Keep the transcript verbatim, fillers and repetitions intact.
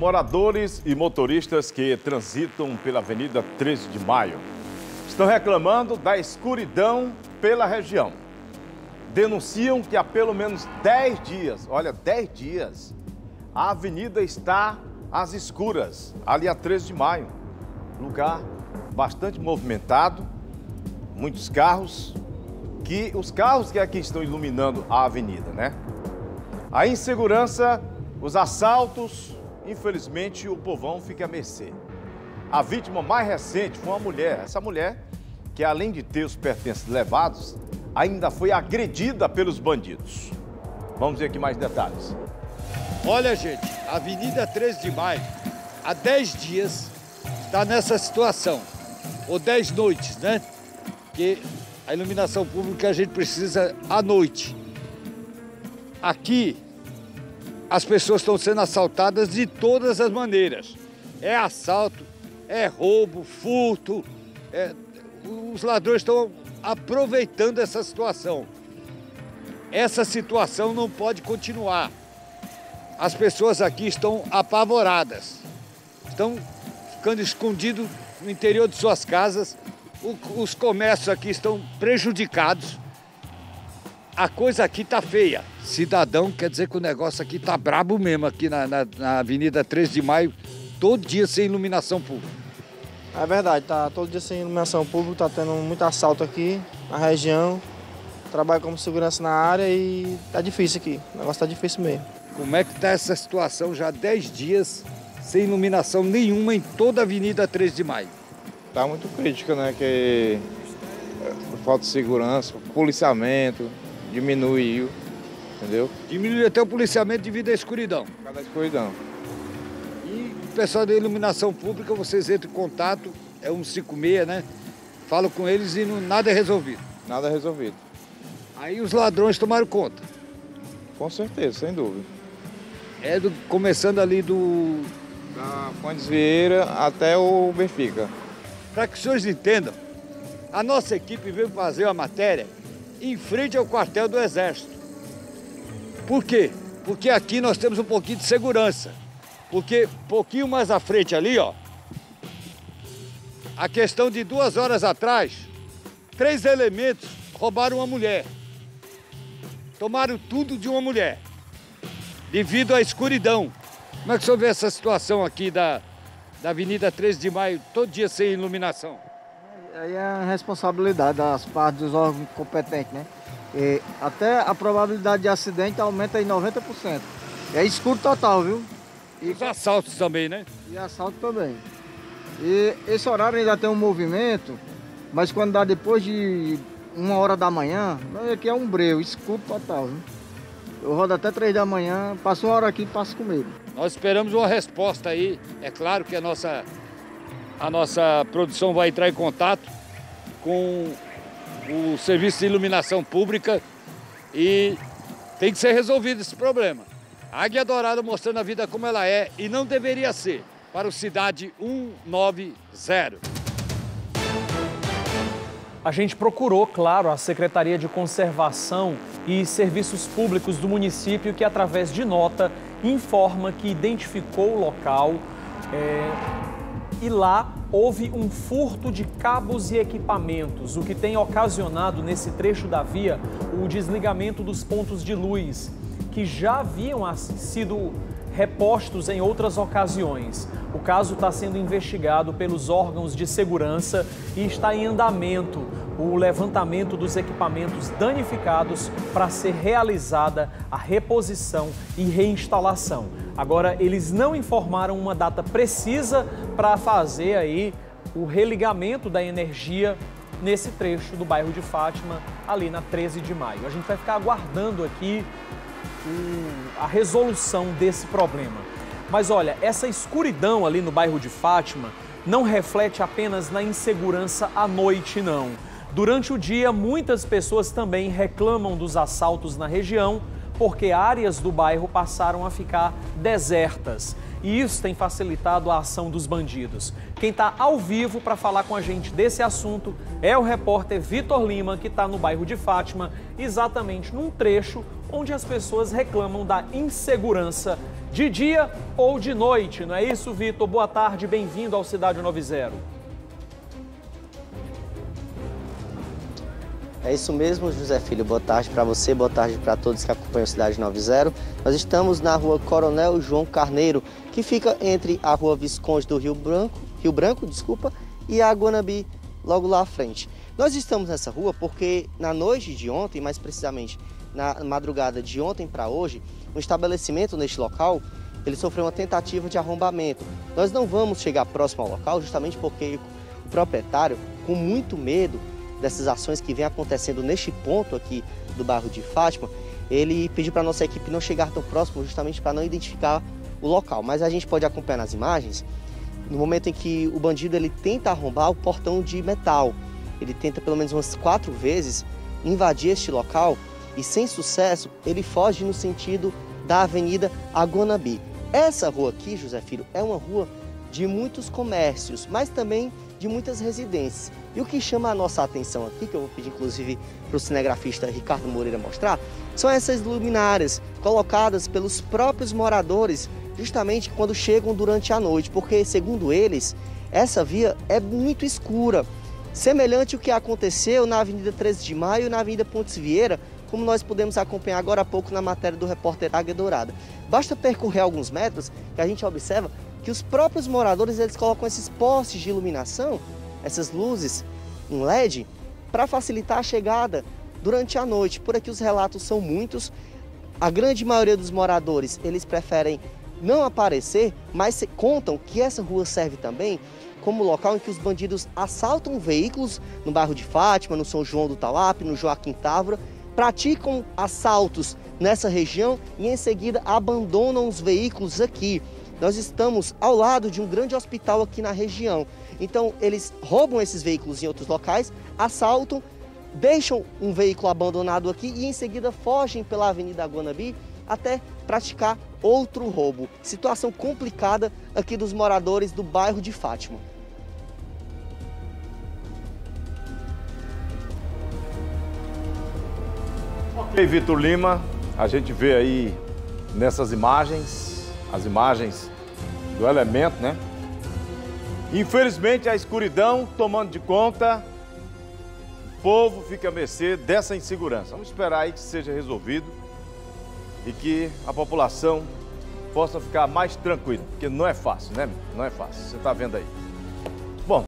Moradores e motoristas que transitam pela Avenida treze de Maio estão reclamando da escuridão pela região. Denunciam que há pelo menos dez dias, olha, dez dias, a avenida está às escuras, ali a treze de maio. Lugar bastante movimentado, muitos carros, que os carros que aqui estão iluminando a avenida, né? A insegurança, os assaltos, infelizmente o povão fica à mercê. A vítima mais recente foi uma mulher, essa mulher que além de ter os pertences levados, ainda foi agredida pelos bandidos. Vamos ver aqui mais detalhes. Olha, gente, a Avenida treze de Maio, há dez dias, está nessa situação. Ou dez noites, né? Porque a iluminação pública a gente precisa à noite. Aqui, as pessoas estão sendo assaltadas de todas as maneiras. É assalto, é roubo, furto. É... Os ladrões estão aproveitando essa situação. Essa situação não pode continuar. As pessoas aqui estão apavoradas, estão ficando escondidas no interior de suas casas, o, os comércios aqui estão prejudicados. A coisa aqui tá feia. Cidadão, quer dizer que o negócio aqui tá brabo mesmo, aqui na, na, na Avenida treze de Maio, todo dia sem iluminação pública. É verdade, tá todo dia sem iluminação pública, tá tendo muito assalto aqui na região. Trabalho como segurança na área e tá difícil aqui, o negócio tá difícil mesmo. Como é que está essa situação já há dez dias, sem iluminação nenhuma em toda a Avenida treze de Maio? Está muito crítica, né? Que falta de segurança, policiamento, diminuiu, entendeu? Diminuiu até o policiamento devido à escuridão. Por causa da escuridão. E o pessoal da iluminação pública, vocês entram em contato, é cento e cinquenta e seis, né? Falam com eles e não, nada é resolvido. Nada é resolvido. Aí os ladrões tomaram conta. Com certeza, sem dúvida. É do, começando ali do... da Fontes Vieira até o Benfica. Para que os senhores entendam, a nossa equipe veio fazer uma matéria em frente ao quartel do Exército. Por quê? Porque aqui nós temos um pouquinho de segurança. Porque pouquinho mais à frente ali, ó, a questão de duas horas atrás, três elementos roubaram uma mulher. Tomaram tudo de uma mulher. Devido à escuridão. Como é que o senhor vê essa situação aqui da, da Avenida treze de Maio, todo dia sem iluminação? Aí é a responsabilidade das partes dos órgãos competentes, né? E até a probabilidade de acidente aumenta em noventa por cento. É escuro total, viu? E os assaltos também, né? E assalto também. E esse horário ainda tem um movimento, mas quando dá depois de uma hora da manhã, aqui é um breu, escuro total, viu? Eu rodo até três da manhã, passo uma hora aqui e passo comigo. Nós esperamos uma resposta aí. É claro que a nossa, a nossa produção vai entrar em contato com o Serviço de Iluminação Pública e tem que ser resolvido esse problema. A Águia Dourada mostrando a vida como ela é e não deveria ser, para o Cidade cento e noventa. A gente procurou, claro, a Secretaria de Conservação e Serviços Públicos do município, que através de nota informa que identificou o local é... e lá houve um furto de cabos e equipamentos, o que tem ocasionado nesse trecho da via o desligamento dos pontos de luz, que já haviam sido repostos em outras ocasiões. O caso está sendo investigado pelos órgãos de segurança e está em andamento o levantamento dos equipamentos danificados para ser realizada a reposição e reinstalação. Agora, eles não informaram uma data precisa para fazer aí o religamento da energia nesse trecho do bairro de Fátima, ali na treze de maio. A gente vai ficar aguardando aqui a resolução desse problema. Mas olha, essa escuridão ali no bairro de Fátima não reflete apenas na insegurança à noite, não. Durante o dia, muitas pessoas também reclamam dos assaltos na região, porque áreas do bairro passaram a ficar desertas. E isso tem facilitado a ação dos bandidos. Quem está ao vivo para falar com a gente desse assunto é o repórter Vitor Lima, que está no bairro de Fátima, exatamente num trecho onde as pessoas reclamam da insegurança de dia ou de noite, não é isso, Vitor? Boa tarde, bem-vindo ao Cidade noventa. É isso mesmo, José Filho. Boa tarde para você, boa tarde para todos que acompanham a Cidade noventa. Nós estamos na Rua Coronel João Carneiro, que fica entre a Rua Visconde do Rio Branco, Rio Branco, desculpa, e a Guanabi, logo lá à frente. Nós estamos nessa rua porque na noite de ontem, mais precisamente na madrugada de ontem para hoje, um estabelecimento neste local, ele sofreu uma tentativa de arrombamento. Nós não vamos chegar próximo ao local justamente porque o proprietário, com muito medo dessas ações que vem acontecendo neste ponto aqui do bairro de Fátima, ele pediu para a nossa equipe não chegar tão próximo justamente para não identificar o local. Mas a gente pode acompanhar nas imagens, no momento em que o bandido ele tenta arrombar o portão de metal. Ele tenta pelo menos umas quatro vezes invadir este local e sem sucesso ele foge no sentido da Avenida Aguanambi. Essa rua aqui, José Filho, é uma rua de muitos comércios, mas também de muitas residências. E o que chama a nossa atenção aqui, que eu vou pedir inclusive para o cinegrafista Ricardo Moreira mostrar, são essas luminárias colocadas pelos próprios moradores justamente quando chegam durante a noite, porque segundo eles, essa via é muito escura, semelhante ao que aconteceu na Avenida treze de Maio e na Avenida Pontes Vieira, como nós podemos acompanhar agora há pouco na matéria do repórter Águia Dourada. Basta percorrer alguns metros que a gente observa que os próprios moradores eles colocam esses postes de iluminação, essas luzes em L E D, para facilitar a chegada durante a noite. Por aqui os relatos são muitos. A grande maioria dos moradores eles preferem não aparecer, mas contam que essa rua serve também como local em que os bandidos assaltam veículos no bairro de Fátima, no São João do Tauape, no Joaquim Távora, praticam assaltos nessa região e em seguida abandonam os veículos aqui. Nós estamos ao lado de um grande hospital aqui na região. Então eles roubam esses veículos em outros locais, assaltam, deixam um veículo abandonado aqui e em seguida fogem pela Avenida Aguanambi até praticar outro roubo. Situação complicada aqui dos moradores do bairro de Fátima. Ok, Vitor Lima, a gente vê aí nessas imagens, as imagens do elemento, né? Infelizmente, a escuridão tomando de conta, o povo fica à mercê dessa insegurança. Vamos esperar aí que seja resolvido e que a população possa ficar mais tranquila, porque não é fácil, né? Não é fácil, você está vendo aí.